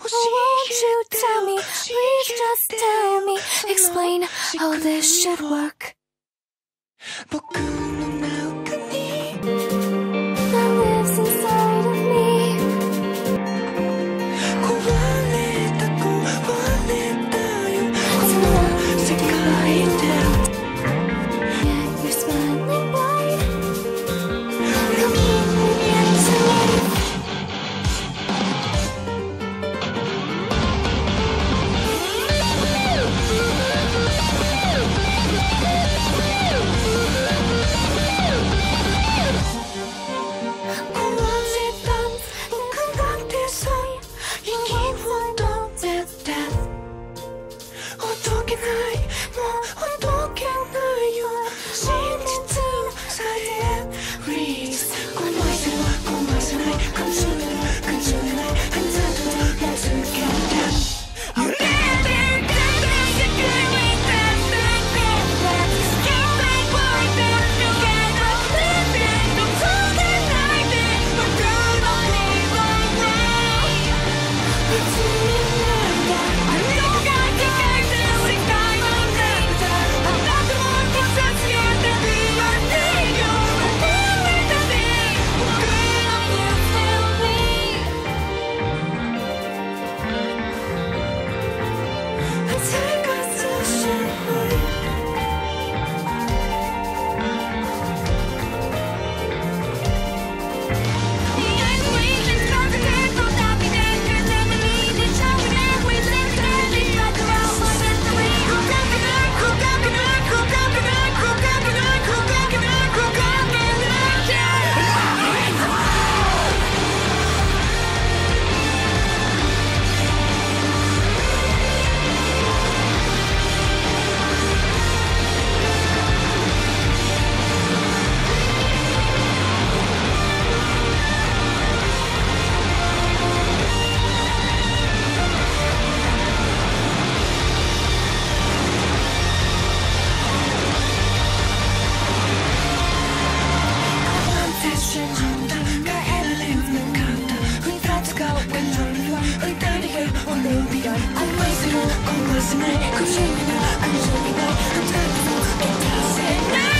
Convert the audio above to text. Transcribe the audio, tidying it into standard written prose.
Oh, won't you tell me, please just tell me, explain how this should work. That lives inside of me. Yeah, you're smiling wide. Come in with your I'm wasting it, I'm consuming it, I'm